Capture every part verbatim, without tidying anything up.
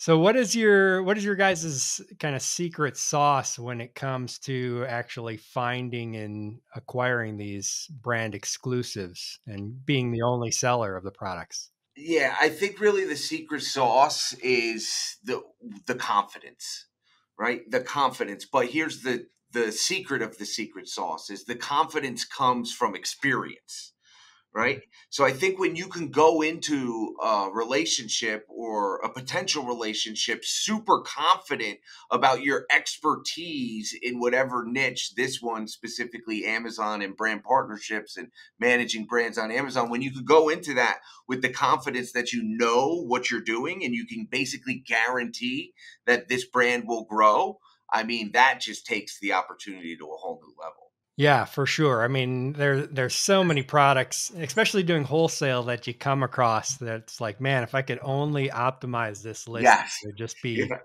So what is your, what is your guys' kind of secret sauce when it comes to actually finding and acquiring these brand exclusives and being the only seller of the products? Yeah, I think really the secret sauce is the the confidence, right? The confidence. But here's the the secret of the secret sauce is the confidence comes from experience, right? So I think when you can go into a relationship or a potential relationship super confident about your expertise in whatever niche, this one specifically Amazon and brand partnerships and managing brands on Amazon, when you could go into that with the confidence that you know what you're doing and you can basically guarantee that this brand will grow, I mean, that just takes the opportunity to a whole new level. Yeah, for sure. I mean, there there's so many products, especially doing wholesale, that you come across that's like, man, if I could only optimize this list, yes, it would just be yeah.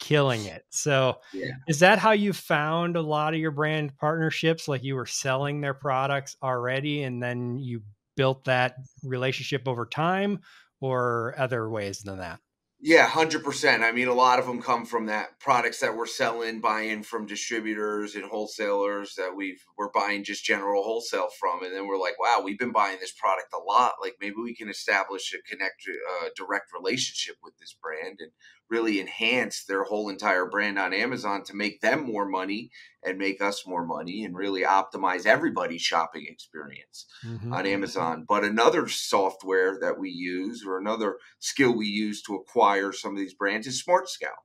killing it. So yeah. Is that how you found a lot of your brand partnerships? Like you were selling their products already and then you built that relationship over time, or other ways than that? Yeah, one hundred percent. I mean, a lot of them come from that, products that we're selling, buying from distributors and wholesalers that we've, we're buying just general wholesale from. And then we're like, wow, we've been buying this product a lot. Like maybe we can establish a connect, uh, direct relationship with this brand and really enhance their whole entire brand on Amazon to make them more money and make us more money and really optimize everybody's shopping experience mm-hmm. on Amazon. But another software that we use, or another skill we use to acquire some of these brands, is SmartScout.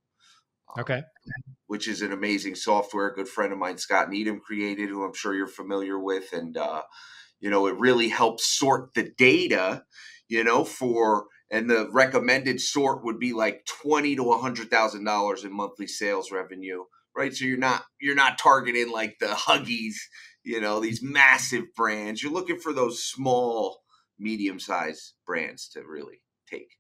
Okay. Um, which is an amazing software. A good friend of mine, Scott Needham, created, who I'm sure you're familiar with. And, uh, you know, it really helps sort the data, you know, for, and the recommended sort would be like twenty to one hundred thousand dollars in monthly sales revenue. Right. So you're not you're not targeting like the Huggies, you know, these massive brands. You're looking for those small, medium sized brands to really take.